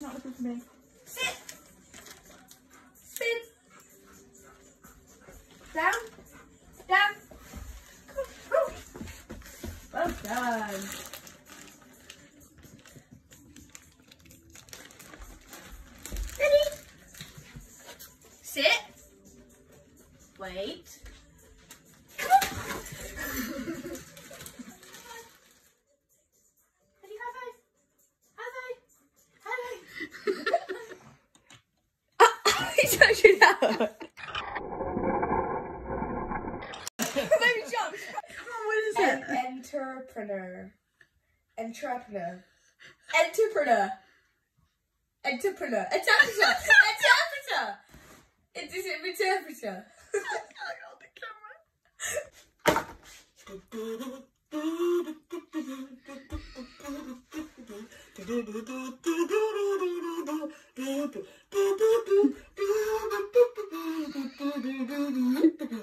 Not looking for me. Sit. Spin. Down. Down. Well done. Ready. Sit. Wait. Don't do that. Baby jump. Come on, what is it? Entrepreneur. Entrepreneur. Entrepreneur. Entrepreneur. Interpreter. Interpreter. It is an interpreter. I can't hold